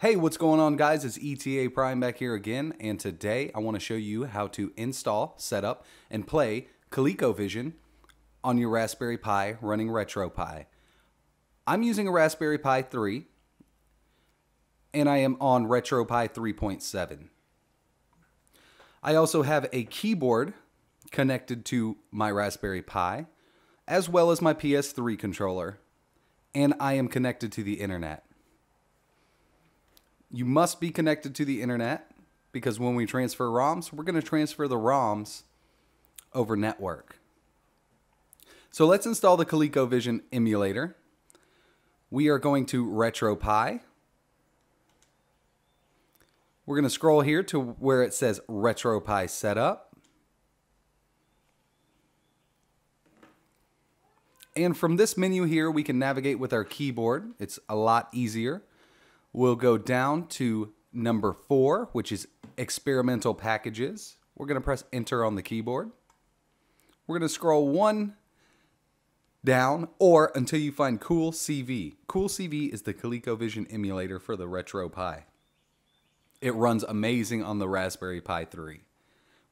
Hey, what's going on guys? It's ETA Prime back here again, and today I want to show you how to install, set up, and play ColecoVision on your Raspberry Pi running RetroPie. I'm using a Raspberry Pi 3, and I am on RetroPie 3.7. I also have a keyboard connected to my Raspberry Pi, as well as my PS3 controller, and I am connected to the internet. You must be connected to the internet because when we transfer ROMs, we're going to transfer the ROMs over network. So let's install the ColecoVision emulator. We are going to RetroPie. We're going to scroll here to where it says RetroPie Setup. And from this menu here, we can navigate with our keyboard. It's a lot easier. We'll go down to number 4, which is experimental packages. We're going to press enter on the keyboard. We're going to scroll one down or until you find CoolCV. CoolCV is the ColecoVision emulator for the RetroPie. It runs amazing on the Raspberry Pi 3.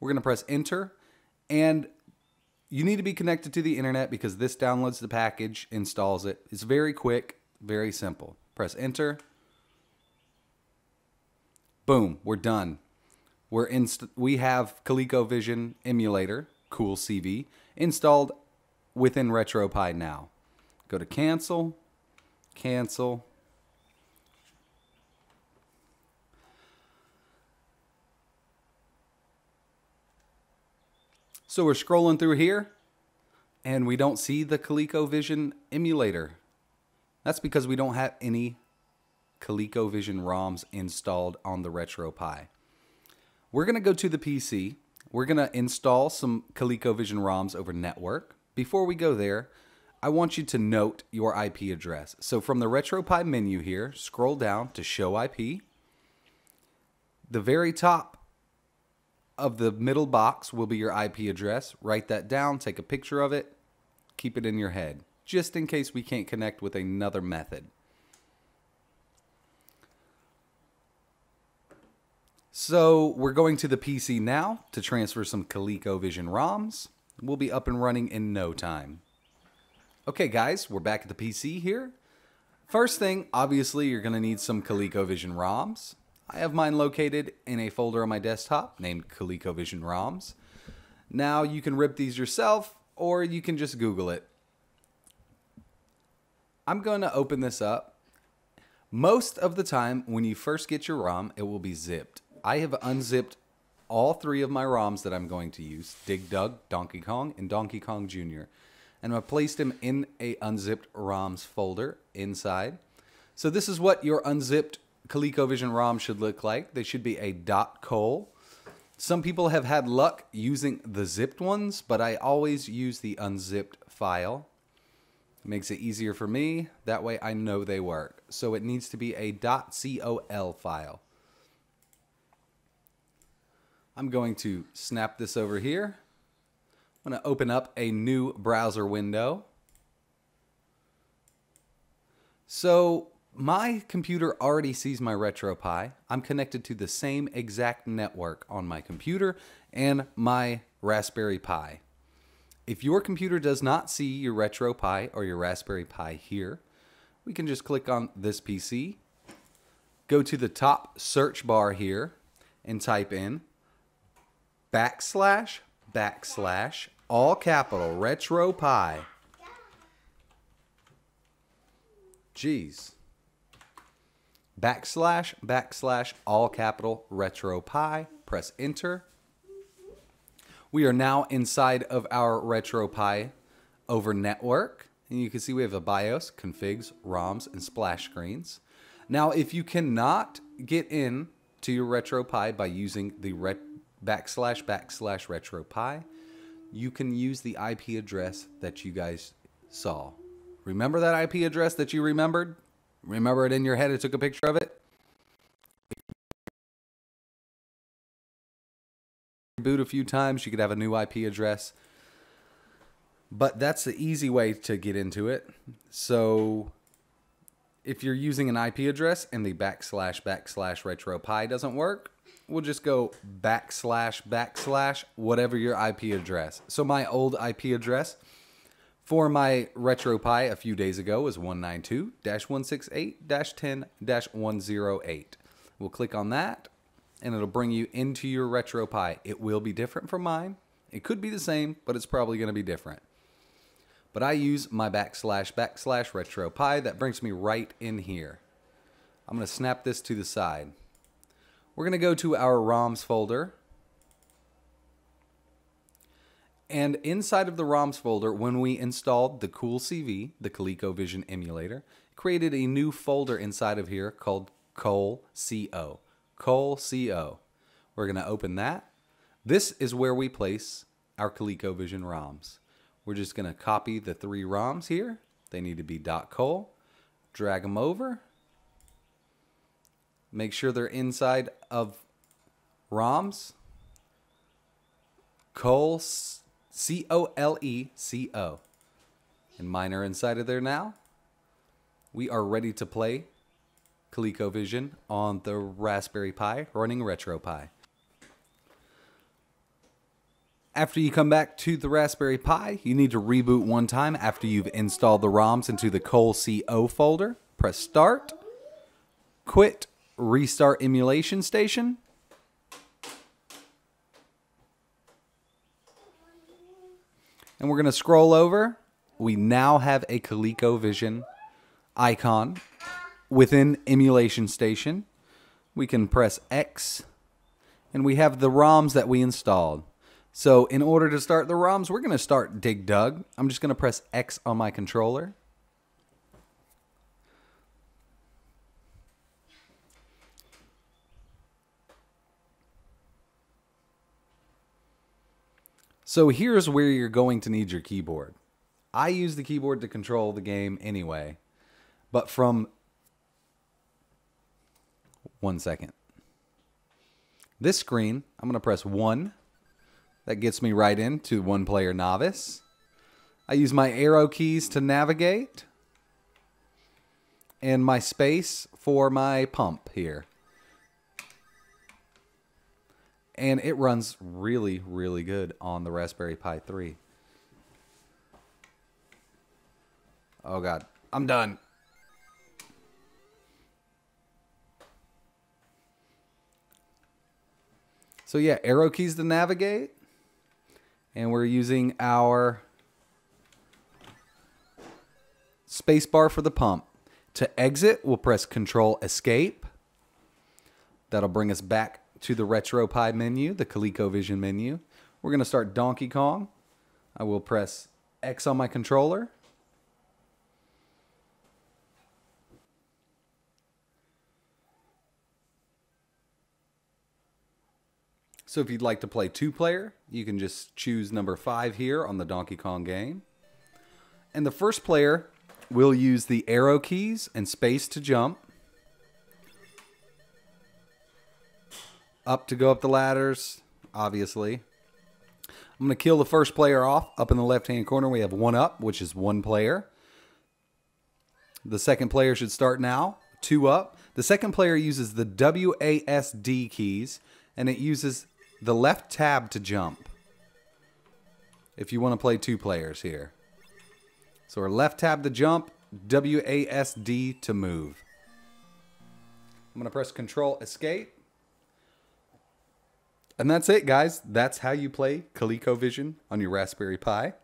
We're going to press enter, and you need to be connected to the internet because this downloads the package, installs it. It's very quick, very simple. Press enter. Boom, we're done. We have ColecoVision emulator, CoolCV, installed within RetroPie now. Go to cancel, cancel. So we're scrolling through here and we don't see the ColecoVision emulator. That's because we don't have any ColecoVision ROMs installed on the RetroPie. We're going to go to the PC. We're going to install some ColecoVision ROMs over network. Before we go there, I want you to note your IP address. So from the RetroPie menu here, scroll down to Show IP. The very top of the middle box will be your IP address. Write that down, take a picture of it, keep it in your head, just in case we can't connect with another method. So we're going to the PC now to transfer some ColecoVision ROMs. We'll be up and running in no time. Okay guys, we're back at the PC here. First thing, obviously you're gonna need some ColecoVision ROMs. I have mine located in a folder on my desktop named ColecoVision ROMs. Now you can rip these yourself or you can just Google it. I'm gonna open this up. Most of the time when you first get your ROM, it will be zipped. I have unzipped all 3 of my ROMs that I'm going to use, Dig Dug, Donkey Kong, and Donkey Kong Jr. And I placed them in a unzipped ROMs folder inside. So this is what your unzipped ColecoVision ROM should look like. They should be a .col. Some people have had luck using the zipped ones, but I always use the unzipped file. It makes it easier for me. That way I know they work. So it needs to be a .col file. I'm going to snap this over here. I'm going to open up a new browser window. So my computer already sees my RetroPie. I'm connected to the same exact network on my computer and my Raspberry Pi. If your computer does not see your RetroPie or your Raspberry Pi here, we can just click on this PC, go to the top search bar here, and type in // all capital RetroPie. Jeez. // all capital RetroPie. Press enter. We are now inside of our RetroPie over network. And you can see we have a BIOS, configs, ROMs, and splash screens. Now, if you cannot get in to your RetroPie by using the // RetroPie, you can use the IP address that you guys saw. Remember that IP address that you remembered? Remember it in your head, I took a picture of it? Boot a few times, you could have a new IP address. But that's the easy way to get into it. So If you're using an IP address and the // RetroPie doesn't work, we'll just go // whatever your IP address. So my old IP address for my RetroPie a few days ago was 192.168.10.108. We'll click on that and it'll bring you into your RetroPie. It will be different from mine. It could be the same, but it's probably going to be different. But I use my // RetroPie. That brings me right in here. I'm going to snap this to the side. We're going to go to our ROMs folder. And inside of the ROMs folder, when we installed the CoolCV, the ColecoVision emulator, created a new folder inside of here called ColeCO. ColeCO. We're going to open that. This is where we place our ColecoVision ROMs. We're just going to copy the 3 ROMs here. They need to be .col. Drag them over. Make sure they're inside of ROMs. Col, ColeCO. And mine are inside of there now. We are ready to play ColecoVision on the Raspberry Pi running RetroPie. After you come back to the Raspberry Pi, you need to reboot one time after you've installed the ROMs into the ColeCO folder. Press Start, Quit, Restart Emulation Station. And we're going to scroll over. We now have a ColecoVision icon within Emulation Station. We can press X, and we have the ROMs that we installed. So in order to start the ROMs, we're going to start Dig Dug. I'm just going to press X on my controller. So here's where you're going to need your keyboard. I use the keyboard to control the game anyway. But from... one second. This screen, I'm going to press 1. That gets me right into one player novice. I use my arrow keys to navigate and my space for my pump here. And it runs really, really good on the Raspberry Pi 3. Oh God, I'm done. So yeah, arrow keys to navigate. And we're using our spacebar for the pump. To exit, we'll press Control Escape. That'll bring us back to the RetroPie menu, the ColecoVision menu. We're going to start Donkey Kong. I will press X on my controller. So if you'd like to play 2-player, you can just choose number 5 here on the Donkey Kong game. And the first player will use the arrow keys and space to jump. Up to go up the ladders, obviously. I'm going to kill the first player off. Up in the left-hand corner, we have 1 up, which is 1 player. The second player should start now. 2 up. The second player uses the WASD keys, and it uses the left tab to jump if you want to play 2 players here. So our left tab to jump, WASD to move. I'm going to press Control Escape. And that's it, guys. That's how you play ColecoVision on your Raspberry Pi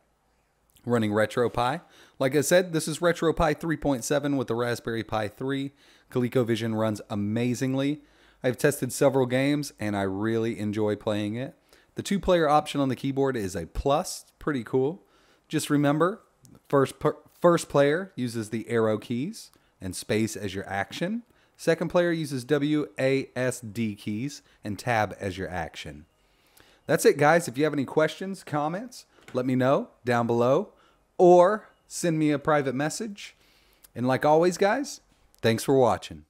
running RetroPie. Like I said, this is RetroPie 3.7 with the Raspberry Pi 3. ColecoVision runs amazingly. I've tested several games, and I really enjoy playing it. The 2-player option on the keyboard is a plus. Pretty cool. Just remember, first player uses the arrow keys and space as your action. Second player uses WASD keys and tab as your action. That's it, guys. If you have any questions, comments, let me know down below, or send me a private message. And like always, guys, thanks for watching.